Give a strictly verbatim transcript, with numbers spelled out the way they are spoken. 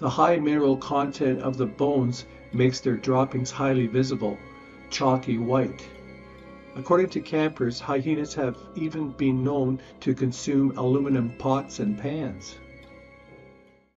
The high mineral content of the bones makes their droppings highly visible, chalky white. According to campers, hyenas have even been known to consume aluminum pots and pans.